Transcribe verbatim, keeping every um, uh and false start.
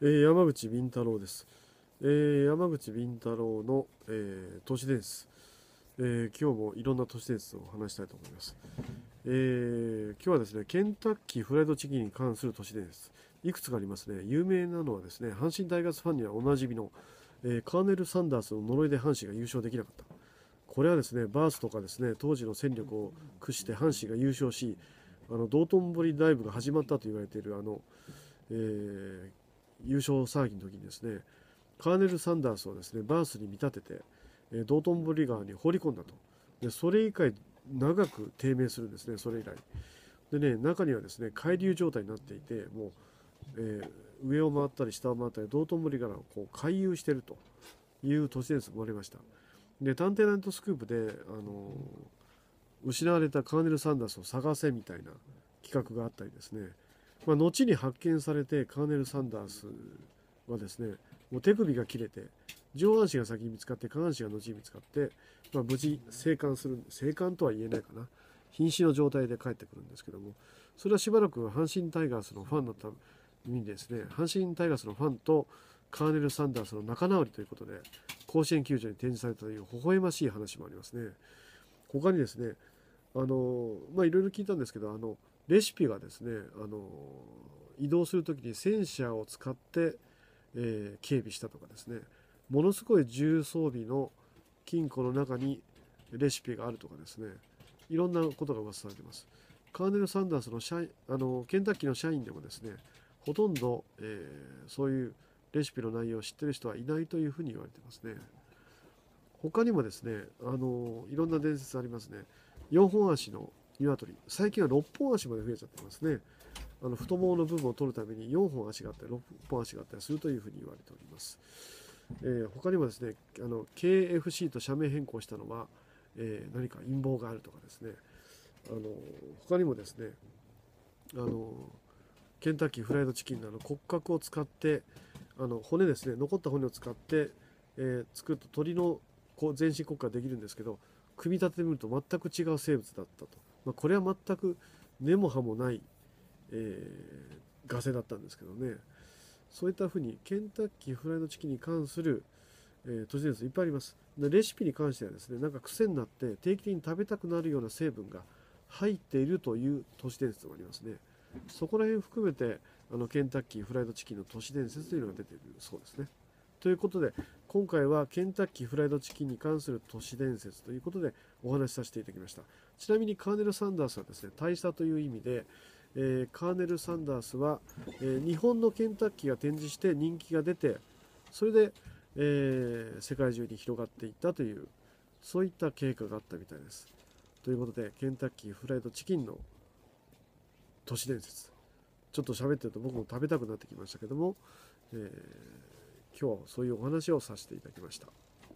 えー、山口敏太郎です、えー、山口敏太郎の、えー、都市伝説、えー、今日もいろんな都市伝説を話したいと思います、えー、今日はですねケンタッキーフライドチキンに関する都市伝説いくつかありますね。有名なのはですね阪神タイガースファンにはおなじみの、えー、カーネル・サンダースの呪いで阪神が優勝できなかった。これはですねバースとかですね当時の戦力を駆使して阪神が優勝しあの道頓堀ダイブが始まったと言われているあの、えー、優勝騒ぎの時にですねカーネル・サンダースをですねバースに見立てて、えー、道頓堀川に放り込んだと。でそれ以降長く低迷するんですね。それ以来でね中にはですね海流状態になっていてもう、えー、上を回ったり下を回ったり道頓堀川をこう回遊しているという都市伝説もありました。で探偵ナイトスクープであの失われたカーネル・サンダースを探せみたいな企画があったりですね、まあ、後に発見されてカーネル・サンダースはですねもう手首が切れて上半身が先に見つかって下半身が後に見つかって、まあ、無事生還する生還とは言えないかな瀕死の状態で帰ってくるんですけどもそれはしばらく阪神タイガースのファンだった意味でですね阪神タイガースのファンとカーネル・サンダースの仲直りということで甲子園球場に展示されたという微笑ましい話もありますね。他にですねあのまあいろいろ聞いたんですけどあのレシピがですねあの移動する時に戦車を使って、えー、警備したとかですねものすごい重装備の金庫の中にレシピがあるとかですねいろんなことが噂されています。カーネル・サンダースの社員あのケンタッキーの社員でもですねほとんど、えー、そういうレシピの内容を知ってる人はいないというふうに言われてますね。他にもですねあのいろんな伝説ありますね。よんほん足の鶏最近はろっぽん足まで増えちゃってますね。あの太ももの部分を取るためによんほん足があったりろっぽん足があったりするというふうに言われております、えー、他にもですねあの ケーエフシー と社名変更したのは、えー、何か陰謀があるとかですねあの他にもですねあのケンタッキーフライドチキンの骨格を使ってあの骨ですね残った骨を使って、えー、作ると鳥のこう全身骨格ができるんですけど組み立ててみると全く違う生物だったと、まあ、これは全く根も葉もない、えー、ガセだったんですけどねそういったふうにケンタッキーフライドチキンに関する、えー、都市伝説いっぱいあります。でレシピに関してはですねなんか癖になって定期的に食べたくなるような成分が入っているという都市伝説もありますね。そこら辺含めてあのケンタッキーフライドチキンの都市伝説というのが出ているそうですね。ということで今回はケンタッキーフライドチキンに関する都市伝説ということでお話しさせていただきました。ちなみにカーネル・サンダースはですね大佐という意味で、えー、カーネル・サンダースは、えー、日本のケンタッキーが展示して人気が出てそれで、えー、世界中に広がっていったというそういった経過があったみたいです。ということでケンタッキーフライドチキンの都市伝説ちょっと喋ってると僕も食べたくなってきましたけども、えー、今日はそういうお話をさせていただきました。